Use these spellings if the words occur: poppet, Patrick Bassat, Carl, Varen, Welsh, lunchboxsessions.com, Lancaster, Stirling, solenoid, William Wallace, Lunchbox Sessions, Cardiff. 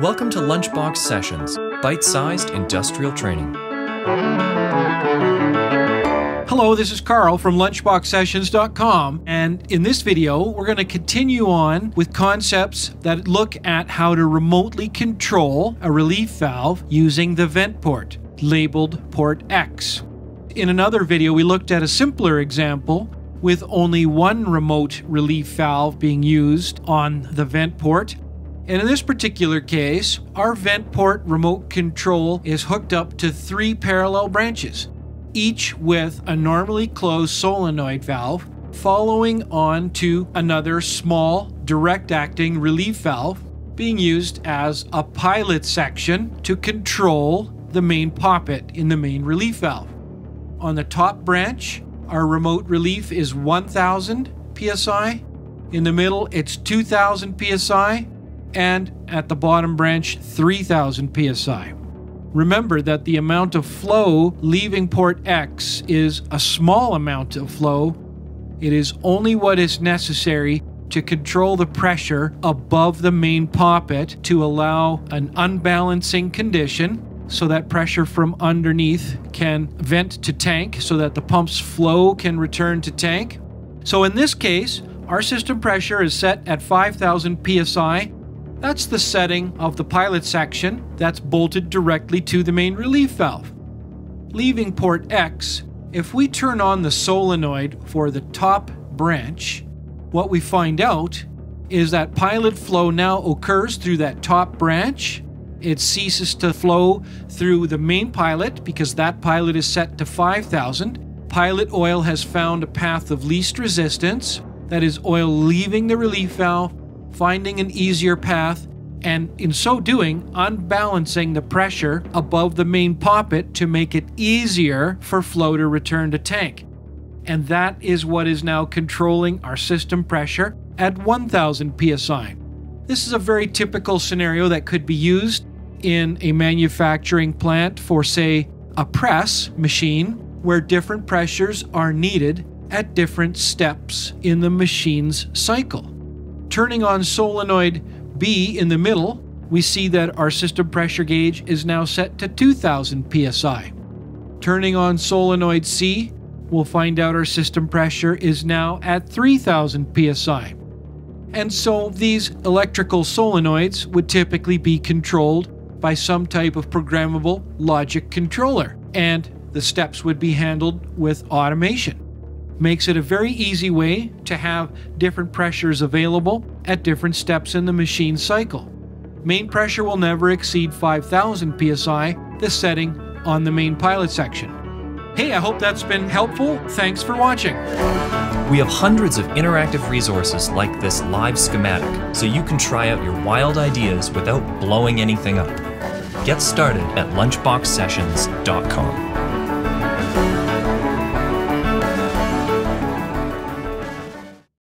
Welcome to Lunchbox Sessions, bite-sized industrial training. Hello, this is Carl from lunchboxsessions.com, and in this video we're going to continue on with concepts that look at how to remotely control a relief valve using the vent port, labeled port X. In another video we looked at a simpler example with only one remote relief valve being used on the vent port. And in this particular case, our vent port remote control is hooked up to three parallel branches, each with a normally closed solenoid valve following on to another small direct-acting relief valve being used as a pilot section to control the main poppet in the main relief valve. On the top branch, our remote relief is 1,000 psi. In the middle, it's 2,000 psi. And at the bottom branch, 3,000 psi. Remember that the amount of flow leaving port X is a small amount of flow. It is only what is necessary to control the pressure above the main poppet to allow an unbalancing condition so that pressure from underneath can vent to tank so that the pump's flow can return to tank. So in this case, our system pressure is set at 5,000 psi. That's the setting of the pilot section that's bolted directly to the main relief valve. Leaving port X, if we turn on the solenoid for the top branch, what we find out is that pilot flow now occurs through that top branch. It ceases to flow through the main pilot because that pilot is set to 5,000. Pilot oil has found a path of least resistance, that is oil leaving the relief valve, finding an easier path, and in so doing, unbalancing the pressure above the main poppet to make it easier for flow to return to tank. And that is what is now controlling our system pressure at 1,000 psi. This is a very typical scenario that could be used in a manufacturing plant for, say, a press machine, where different pressures are needed at different steps in the machine's cycle. Turning on solenoid B in the middle, we see that our system pressure gauge is now set to 2,000 psi. Turning on solenoid C, we'll find out our system pressure is now at 3,000 psi. And so these electrical solenoids would typically be controlled by some type of programmable logic controller, and the steps would be handled with automation. Makes it a very easy way to have different pressures available at different steps in the machine cycle. Main pressure will never exceed 5,000 psi, the setting on the main pilot section. Hey, I hope that's been helpful. Thanks for watching. We have hundreds of interactive resources like this live schematic, so you can try out your wild ideas without blowing anything up. Get started at lunchboxsessions.com.